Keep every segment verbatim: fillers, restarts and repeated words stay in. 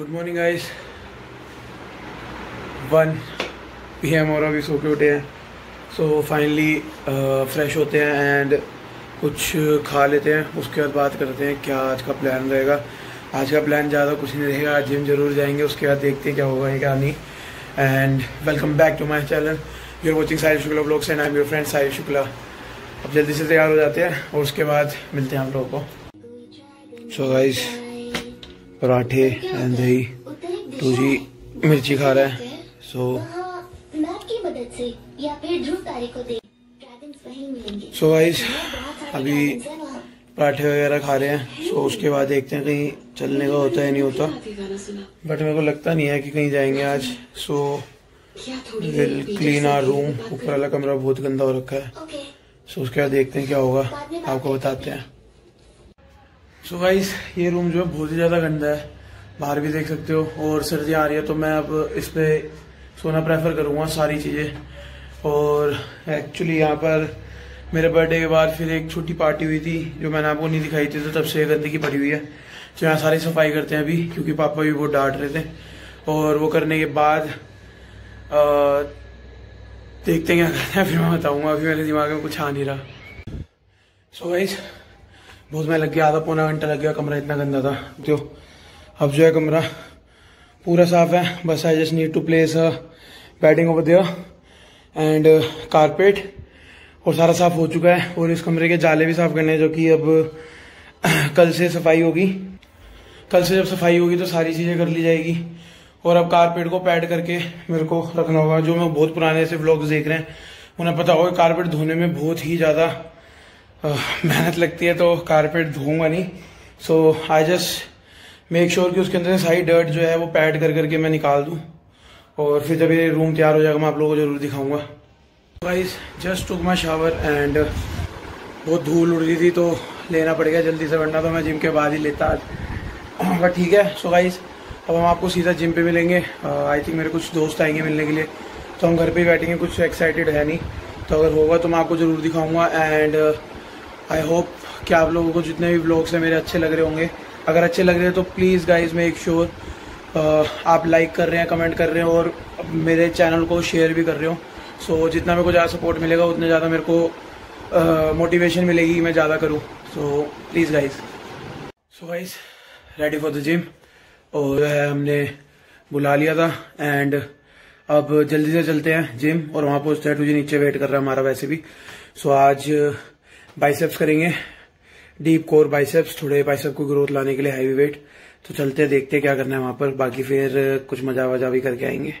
Good morning guys. One P M और अभी सो के उठे हैं। सो फाइनली फ्रेश होते हैं एंड कुछ खा लेते हैं, उसके बाद बात करते हैं क्या आज का प्लान रहेगा। आज का प्लान ज़्यादा कुछ नहीं रहेगा, आज जिम जरूर जाएंगे, उसके बाद देखते हैं क्या होगा क्या नहीं। And welcome back to my channel, you are watching Sahib Shukla vlogs and I am your friend Sahib Shukla. अब जल्दी से तैयार हो जाते हैं और उसके बाद मिलते हैं आप लोगों को। सो गाइस पराठे एंड दही, तो जी मिर्ची खा रहा है। सो सो गाइस अभी पराठे वगैरह खा रहे हैं। सो so, उसके बाद देखते हैं कहीं चलने का होता है नहीं होता, बट मेरे को लगता नहीं है कि कहीं जाएंगे आज। So will clean our room, ऊपर वाला कमरा बहुत गंदा हो रखा है। सो so, उसके बाद देखते हैं क्या होगा, आपको बताते हैं। सो so, गाइस ये रूम जो है बहुत ही ज़्यादा गंदा है, बाहर भी देख सकते हो, और सर्दी आ रही है तो मैं अब इस पर सोना प्रेफर करूँगा सारी चीज़ें। और एक्चुअली यहाँ पर मेरे बर्थडे के बाद फिर एक छोटी पार्टी हुई थी जो मैंने आपको नहीं दिखाई थी, तो तब से गंदगी पड़ी हुई है। तो यहाँ सारी सफाई करते हैं अभी, क्योंकि पापा भी बहुत डांट रहे थे। और वो करने के बाद आ, देखते हैं क्या करते हैं, फिर मैं बताऊँगा। अभी मेरे दिमाग में कुछ आ नहीं रहा। सो so गाइस बहुत मैं लग गया, आधा पौना घंटा लग गया, कमरा इतना गंदा था। तो अब जो है कमरा पूरा साफ है, बस I just need to place bedding over there and carpet, और सारा साफ हो चुका है। और इस कमरे के जाले भी साफ करने हैं, जो कि अब कल से सफाई होगी। कल से जब सफाई होगी तो सारी चीज़ें कर ली जाएगी। और अब कारपेट को पैड करके मेरे को रखना होगा। जो मैं बहुत पुराने से व्लॉग्स देख रहे हैं उन्हें पता होगा कारपेट धोने में बहुत ही ज़्यादा मेहनत लगती है, तो कारपेट धोऊंगा नहीं। So I just make sure कि उसके अंदर सारी डर्ट जो है वो पैड कर करके मैं निकाल दूँ, और फिर जब ये रूम तैयार हो जाएगा मैं आप लोगों को ज़रूर दिखाऊँगा। Guys just took my shower and बहुत धूल उड़ रही थी तो लेना पड़ गया जल्दी से, वरना तो मैं जिम के बाद ही लेता आज, बट ठीक है। सो so गाइस अब हम आपको सीधा जिम पे मिलेंगे। आई थिंक मेरे कुछ दोस्त आएंगे मिलने के लिए, तो हम घर पे बैठेंगे, कुछ एक्साइटेड है नहीं, तो अगर होगा तो मैं आपको ज़रूर दिखाऊंगा। एंड आई होप कि आप लोगों को जितने भी व्लॉग्स हैं मेरे अच्छे लग रहे होंगे। अगर अच्छे लग रहे हैं तो प्लीज़ गाइज मेक श्योर आप लाइक कर रहे हैं, कमेंट कर रहे हो, और मेरे चैनल को शेयर भी कर रहे हो। सो so, जितना मेरे को ज़्यादा सपोर्ट मिलेगा उतने ज़्यादा मेरे को मोटिवेशन uh, मिलेगी कि मैं ज़्यादा करूँ। So please guys. So guys ready for the gym, और हमने बुला लिया था एंड अब जल्दी से चलते हैं जिम, और वहाँ पहुँचते हैं। तुझे नीचे वेट कर रहा है हमारा वैसे भी। सो so, आज बाइसेप्स करेंगे, डीप कोर बाइसेप्स, थोड़े बाइसेप को ग्रोथ लाने के लिए हैवी वेट। तो चलते हैं, देखते हैं क्या करना है वहाँ पर, बाकी फिर कुछ मजा वजा भी करके आएंगे।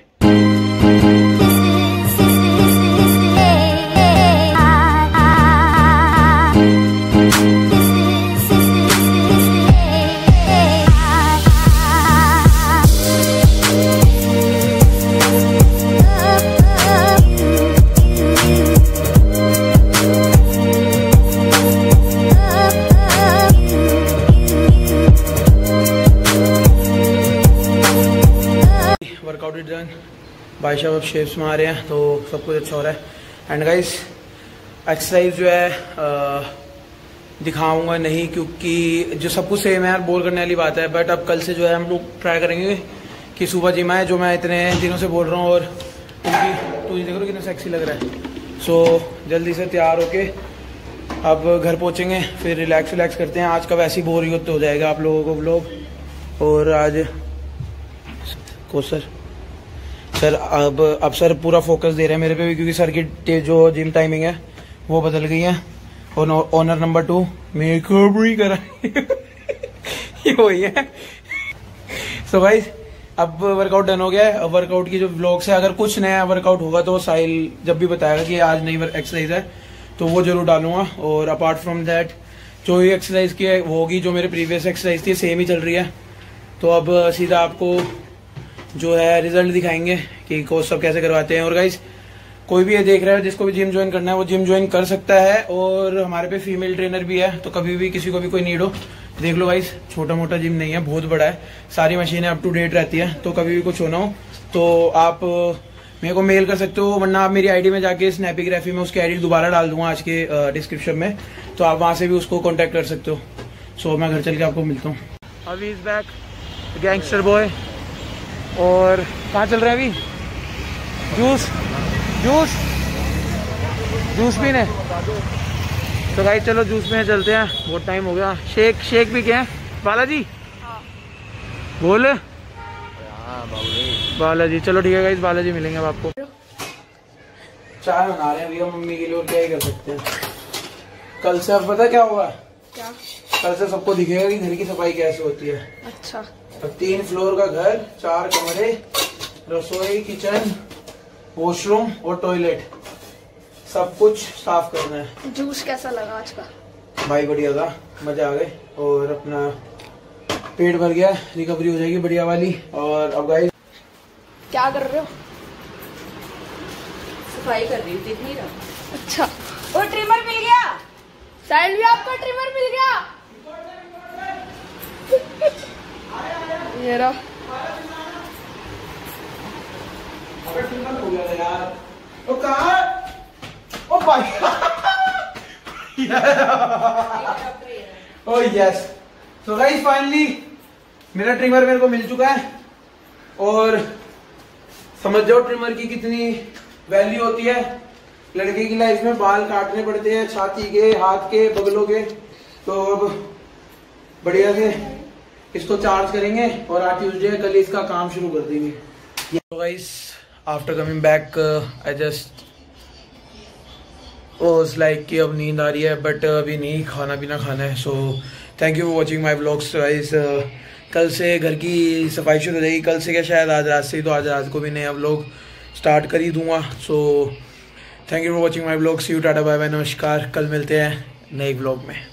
बाइसेप अब शेप्स में आ रहे हैं, तो सब कुछ अच्छा हो रहा है। एंड गाइस एक्सरसाइज जो है दिखाऊंगा नहीं, क्योंकि जो सब कुछ सेम है यार, बोर करने वाली बात है। बट अब कल से जो है हम लोग ट्राई करेंगे कि सुबह जिम आए, जो मैं इतने दिनों से बोल रहा हूँ। और तू ये देख लो कितना सेक्सी लग रहा है। सो so, जल्दी से तैयार होके अब घर पहुँचेंगे, फिर रिलैक्स रिलैक्स करते हैं। आज का वैसे ही बोर ही हो जाएगा आप लोगों को व्लॉग। और आज को सर सर अब अब सर पूरा फोकस दे रहे हैं मेरे पे भी, क्योंकि सर की जो जिम टाइमिंग है वो बदल गई है। और ऑनर नंबर टू मेकअप भी करा ये वही है। सो so गाइस अब वर्कआउट डन हो गया है। अब वर्कआउट की जो व्लॉग्स है, अगर कुछ नया वर्कआउट होगा तो साहिल जब भी बताएगा कि आज नई एक्सरसाइज है तो वो जरूर डालूंगा। और अपार्ट फ्रॉम दैट जो भी एक्सरसाइज की होगी, जो मेरे प्रीवियस एक्सरसाइज थी सेम ही चल रही है। तो अब सीधा आपको जो है रिजल्ट दिखाएंगे कि कोच सब कैसे करवाते हैं। और गाइज कोई भी ये देख रहा है जिसको भी जिम ज्वाइन करना है वो जिम ज्वाइन कर सकता है, और हमारे पे फीमेल ट्रेनर भी है, तो कभी भी किसी को भी कोई नीड हो देख लो। गाइज छोटा मोटा जिम नहीं है, बहुत बड़ा है, सारी मशीनें अप टू डेट रहती है, तो कभी भी कुछ होना हो तो आप मेरे को मेल कर सकते हो। वरना आप मेरी आईडी में जाके स्नैपीग्राफी में उसकी आईडी दोबारा डाल दूंगा आज के डिस्क्रिप्शन में, तो आप वहाँ से भी उसको कॉन्टेक्ट कर सकते हो। सो मैं घर चल के आपको मिलता हूँ। अभी इज बैक गैंगस्टर बॉय और कहाँ चल रहे हैं अभी? जूस जूस जूस पीने। तो भाई चलो जूस में चलते हैं, बहुत टाइम हो गया। शेक शेक भी क्या है बालाजी? हाँ। बोल बालाजी। चलो ठीक है गाइस, बालाजी मिलेंगे अब आपको। चाय बना रहे हैं भैया मम्मी के लिए, और क्या ही कर सकते हैं। कल से अब पता क्या होगा? क्या? कल से सबको दिखेगा कि घर की सफाई कैसे होती है। अच्छा। तो तीन फ्लोर का घर, चार कमरे, रसोई, किचन, वॉशरूम और टॉयलेट, सब कुछ साफ करना है। जूस कैसा लगा आज का? भाई बढ़िया था, मजा आ गए और अपना पेट भर गया, रिकवरी हो जाएगी बढ़िया वाली। और अब गाइस क्या कर रहे हो? सफाई कर रही हूँ, दिख नहीं रहा। अच्छा, और ट्रिमर मिल गया साहिल भी आपको? ट्रिमर मिल गया। ये रहा। अबे ट्रिमर हो गया यार। ओ कहाँ? ओ भाई। ओ यस। सो गाइस फाइनली मेरा ट्रिमर मेरे को मिल चुका है, और समझ जाओ ट्रिमर की कितनी वैल्यू होती है। लड़के की लाइफ में बाल काटने पड़ते हैं, छाती के, हाथ के, बगलों के। तो अब बढ़िया से इसको चार्ज करेंगे और आज ट्यूजडे कल इसका काम शुरू कर देंगे। तो guys after coming back I just was like कि अब नींद आ रही है, बट अभी नहीं, खाना पीना खाना है। So thank you for watching my vlogs guys. कल से घर की सफाई शुरू हो जाएगी, कल से क्या शायद आज रात से ही, तो आज रात को भी नहीं अब लोग स्टार्ट कर ही दूंगा। So thank you for watching my vlog. See you, Tata, bye bye, नमस्कार। कल मिलते हैं नए व्लॉग में।